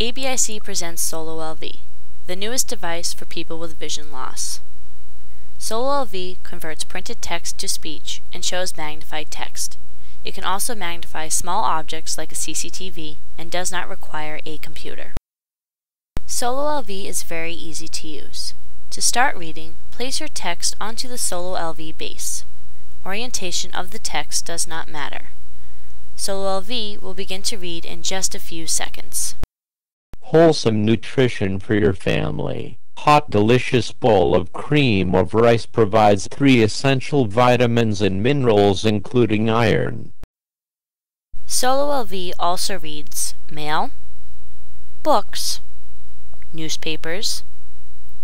ABIC presents SOLO LV, the newest device for people with vision loss. SOLO LV converts printed text to speech and shows magnified text. It can also magnify small objects like a CCTV and does not require a computer. SOLO LV is very easy to use. To start reading, place your text onto the SOLO LV base. Orientation of the text does not matter. SOLO LV will begin to read in just a few seconds. Wholesome nutrition for your family. Hot delicious bowl of cream of rice provides 3 essential vitamins and minerals including iron. SOLO LV also reads mail, books, newspapers,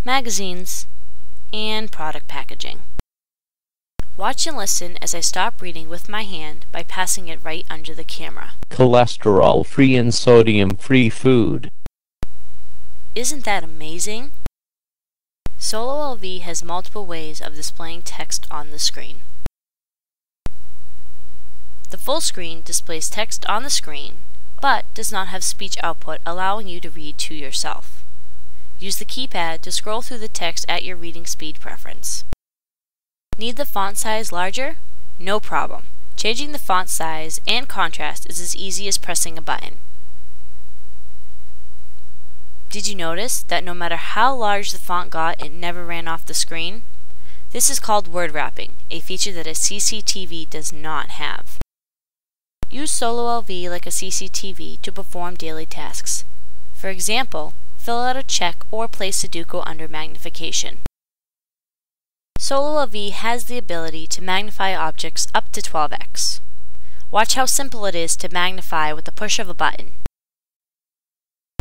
magazines, and product packaging. Watch and listen as I stop reading with my hand by passing it right under the camera. Cholesterol-free and sodium-free food. Isn't that amazing? SOLO LV has multiple ways of displaying text on the screen. The full screen displays text on the screen, but does not have speech output, allowing you to read to yourself. Use the keypad to scroll through the text at your reading speed preference. Need the font size larger? No problem. Changing the font size and contrast is as easy as pressing a button. Did you notice that no matter how large the font got, it never ran off the screen? This is called word wrapping, a feature that a CCTV does not have. Use SOLO LV like a CCTV to perform daily tasks. For example, fill out a check or place Sudoku under magnification. SOLO LV has the ability to magnify objects up to 12x. Watch how simple it is to magnify with the push of a button.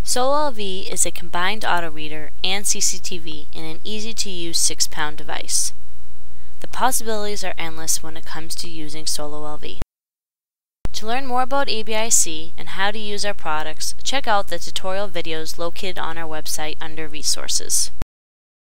SOLO LV is a combined auto reader and CCTV in an easy-to-use 6-pound device. The possibilities are endless when it comes to using SOLO LV. To learn more about ABIC and how to use our products, check out the tutorial videos located on our website under Resources.